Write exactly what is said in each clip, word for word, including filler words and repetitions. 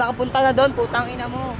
nakapunta na doon, putang ina mo.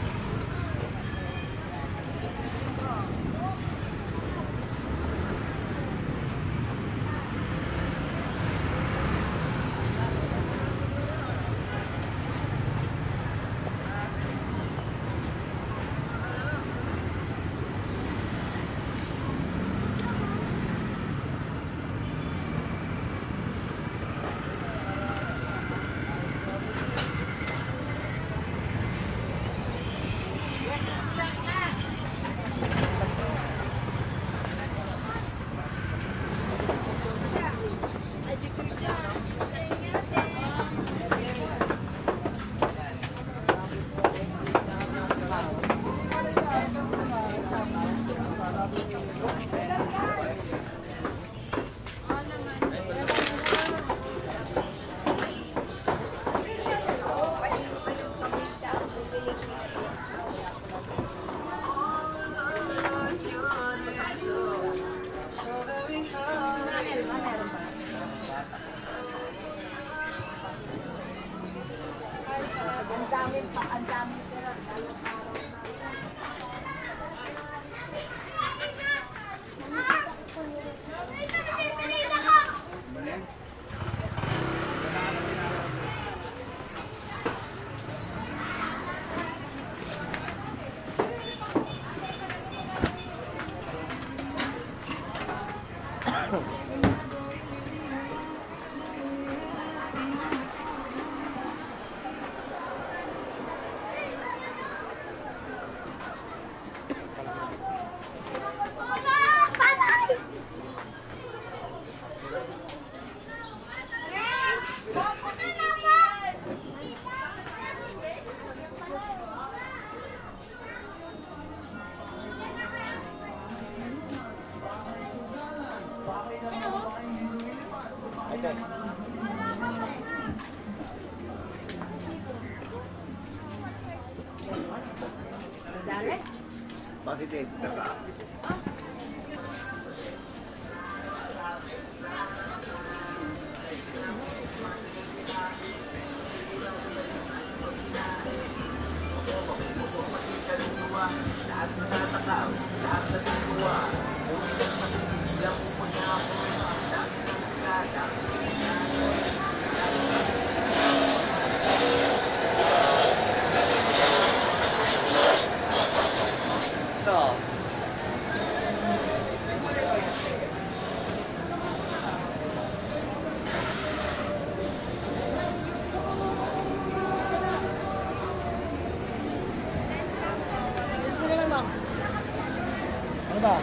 Bakit ba?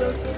Well,